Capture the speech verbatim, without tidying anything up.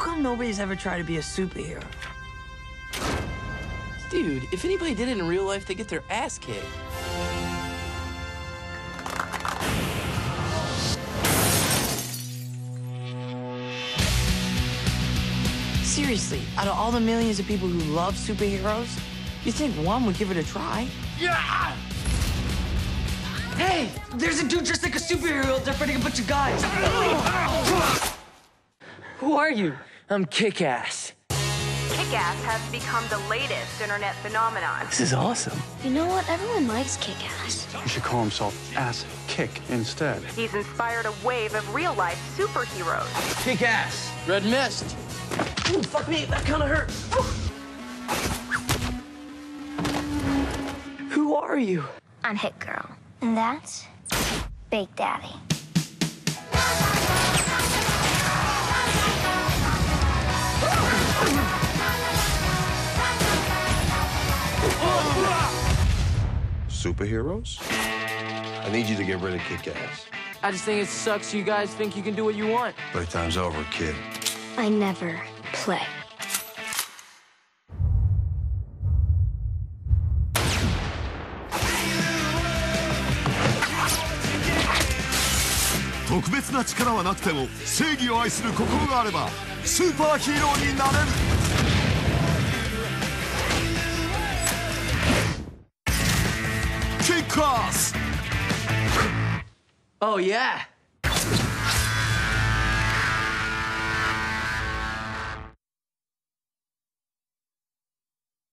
come nobody's ever tried to be a superhero? Dude, if anybody did it in real life, they get their ass kicked. Seriously, out of all the millions of people who love superheroes, you think one would give it a try? Yeah! Hey, there's a dude dressed like a superhero out there fighting a bunch of guys. Who are you? I'm Kick-Ass. Kick-Ass has become the latest internet phenomenon. This is awesome. You know what? Everyone likes Kick-Ass. He should call himself Ass Kick instead. He's inspired a wave of real-life superheroes. Kick-Ass. Red Mist. Ooh, fuck me, that kind of hurt. Who are you? I'm Hit-Girl. And that's Big Daddy. Superheroes? I need you to get rid of Kick-Ass. I just think it sucks you guys think you can do what you want. Playtime's over, kid. I never play. Kick-Ass! Oh yeah!